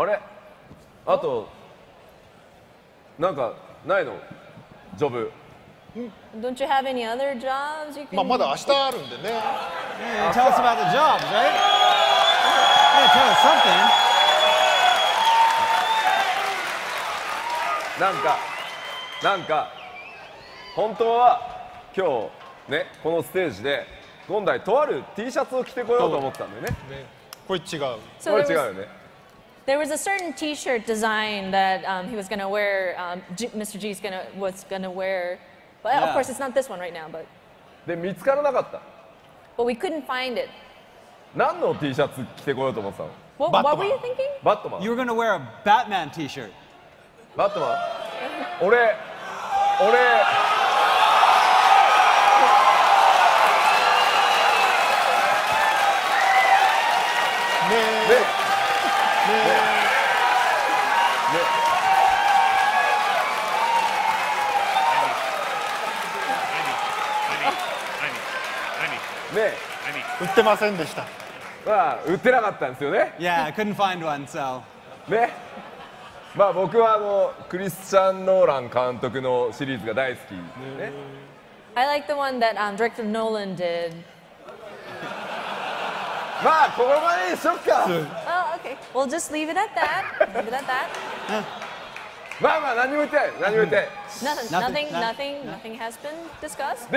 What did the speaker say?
あれあとなんかないのジョブ Don't you have any other jobs? You can... まあまだ明日あるんでね Tell us about the jobs, right? Tell us something なんか本当は今日ねこのステージで今度はとある T シャツを着てこようと思ったんだよねこれ違うこれ違うよね There was a certain T-shirt design that he was going to wear, Mr. G was going to wear. But yeah. Of course, it's not this one right now. But. But we couldn't find it. What were you thinking? Batman. You were going to wear a Batman T-shirt. Batman? Yeah, I couldn't find one, so. ね。まあ僕はあのクリスチャン・ノーラン監督のシリーズが大好き。ね。I like the one that director Nolan did. まあここまでにしよっか。Oh, okay. We'll just leave it at that. Leave it at that. まあまあ何も言ってない。何も言ってない。Nothing has been discussed.